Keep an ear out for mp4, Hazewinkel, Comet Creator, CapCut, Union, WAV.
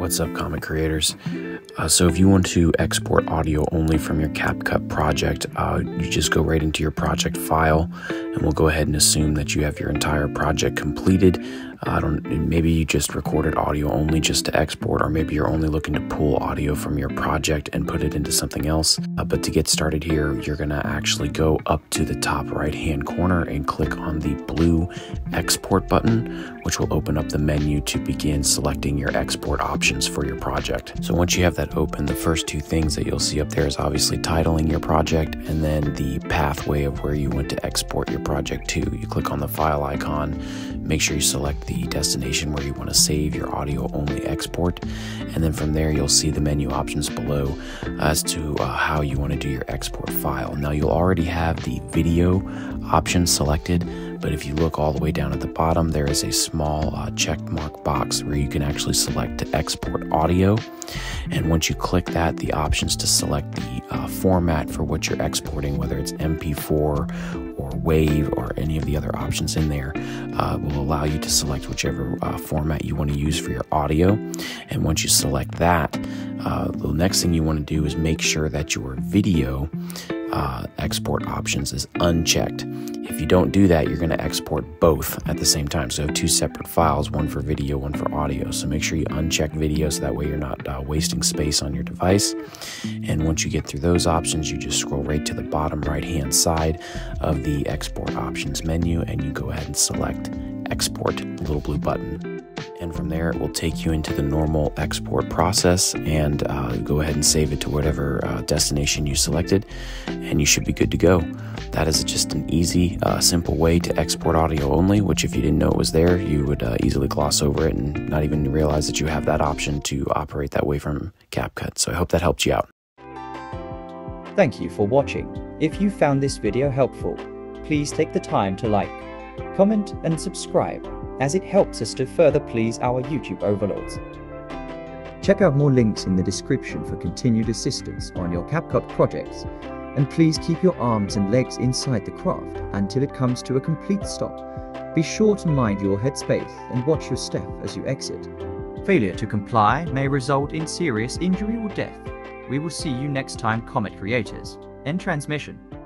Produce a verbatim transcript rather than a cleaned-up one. What's up, Comet Creators? Uh, so if you want to export audio only from your CapCut project, uh, you just go right into your project file, and we'll go ahead and assume that you have your entire project completed. I uh, don't. Maybe you just recorded audio only just to export, or maybe you're only looking to pull audio from your project and put it into something else. Uh, but to get started here, you're gonna actually go up to the top right-hand corner and click on the blue export button, which will open up the menu to begin selecting your export options for your project. So once you have that open, the first two things that you'll see up there is obviously titling your project and then the pathway of where you want to export your project to. You click on the file icon, make sure you select the the destination where you want to save your audio only export, and then from there you'll see the menu options below as to uh, how you want to do your export file. Now you'll already have the video option selected, but if you look all the way down at the bottom, there is a small uh, check mark box where you can actually select to export audio, and once you click that, the options to select the uh, format for what you're exporting, whether it's M P four or WAV or any of the other options in there, uh, will allow you to select whichever uh, format you want to use for your audio. And once you select that, uh, the next thing you want to do is make sure that your video uh, export options is unchecked. If you don't do that, you're going to export both at the same time. So two separate files, one for video, one for audio. So make sure you uncheck video so that way you're not uh, wasting space on your device. And once you get through those options, you just scroll right to the bottom right-hand side of the export options menu, and you go ahead and select export, the little blue button. And from there, it will take you into the normal export process, and uh, go ahead and save it to whatever uh, destination you selected, and you should be good to go. That is just an easy, uh, simple way to export audio only, which if you didn't know it was there, you would uh, easily gloss over it and not even realize that you have that option to operate that way from CapCut. So I hope that helped you out. Thank you for watching. If you found this video helpful, please take the time to like, comment, and subscribe, as it helps us to further please our YouTube overlords. Check out more links in the description for continued assistance on your CapCut projects, and please keep your arms and legs inside the craft until it comes to a complete stop. Be sure to mind your headspace and watch your step as you exit. Failure to comply may result in serious injury or death. We will see you next time, Comet Creators. End transmission.